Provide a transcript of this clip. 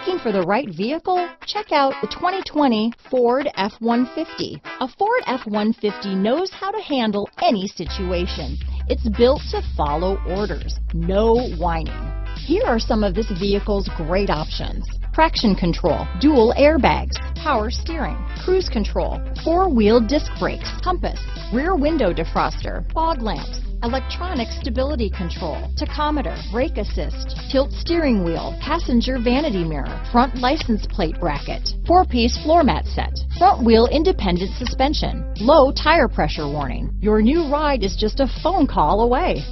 Looking for the right vehicle? Check out the 2020 Ford F-150. A Ford F-150 knows how to handle any situation. It's built to follow orders, no whining. Here are some of this vehicle's great options: traction control, dual airbags, power steering, cruise control, four-wheel disc brakes, compass, rear window defroster, fog lamps, electronic stability control, tachometer, brake assist, tilt steering wheel, passenger vanity mirror, front license plate bracket, four-piece floor mat set, front wheel independent suspension, low tire pressure warning. Your new ride is just a phone call away.